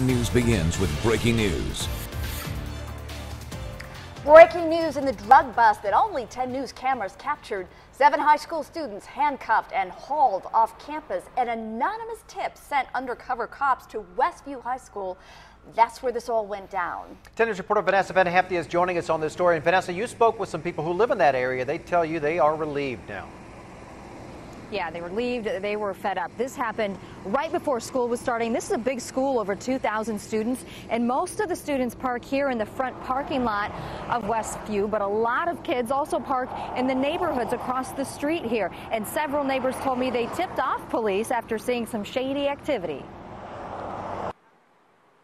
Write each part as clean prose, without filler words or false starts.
News begins with breaking news. Breaking news in the drug bust that only 10 News cameras captured. 7 high school students handcuffed and hauled off campus. An anonymous tip sent undercover cops to Westview High School. That's where this all went down. 10 News reporter Vanessa Van Hefty is joining us on this story. And Vanessa, you spoke with some people who live in that area. They tell you they are relieved now. Yeah, they were relieved. They were fed up. This happened right before school was starting. This is a big school, over 2,000 students, and most of the students park here in the front parking lot of Westview, but a lot of kids also park in the neighborhoods across the street here. And several neighbors told me they tipped off police after seeing some shady activity.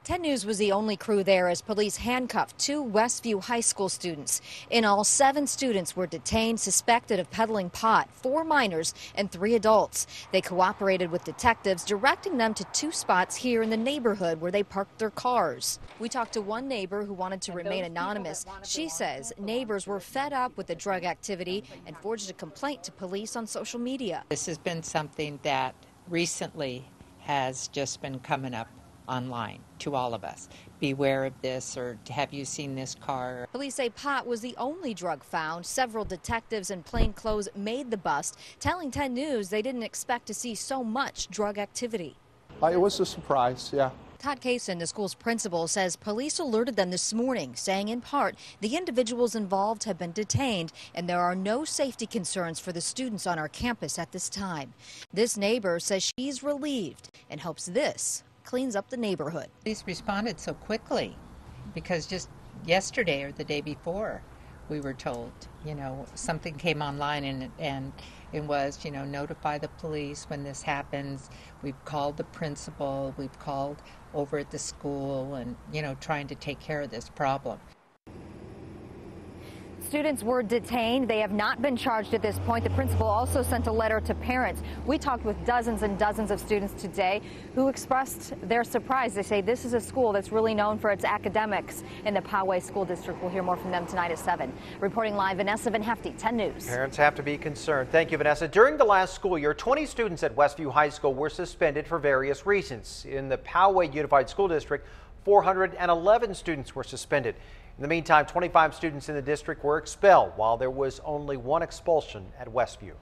10 News was the only crew there as police handcuffed 2 Westview High School students. In all, 7 students were detained suspected of peddling pot, 4 minors and 3 adults. They cooperated with detectives, directing them to 2 spots here in the neighborhood where they parked their cars. We talked to one neighbor who wanted to remain anonymous. She says neighbors were fed up with the drug activity and forged a complaint to police on social media. This has been something that recently has just been coming up online to all of us. Beware of this, or have you seen this car? Police say pot was the only drug found. Several detectives in plainclothes made the bust, telling 10 News they didn't expect to see so much drug activity. It was a surprise, yeah. Todd Kaysen, the school's principal, says police alerted them this morning, saying in part the individuals involved have been detained and there are no safety concerns for the students on our campus at this time. This neighbor says she's relieved and hopes this cleans up the neighborhood. Police responded so quickly because just yesterday or the day before we were told, you know, something came online and it was, you know, notify the police when this happens. We've called the principal, we've called over at the school and, you know, trying to take care of this problem. Students were detained. They have not been charged at this point. The principal also sent a letter to parents. We talked with dozens and dozens of students today who expressed their surprise. They say this is a school that's really known for its academics in the Poway School District. We'll hear more from them tonight at 7. Reporting live, Vanessa Van Hefty, 10 News. Parents have to be concerned. Thank you, Vanessa. During the last school year, 20 students at Westview High School were suspended for various reasons. In the Poway Unified School District, 411 students were suspended. In the meantime, 25 students in the district were expelled, while there was only 1 expulsion at Westview.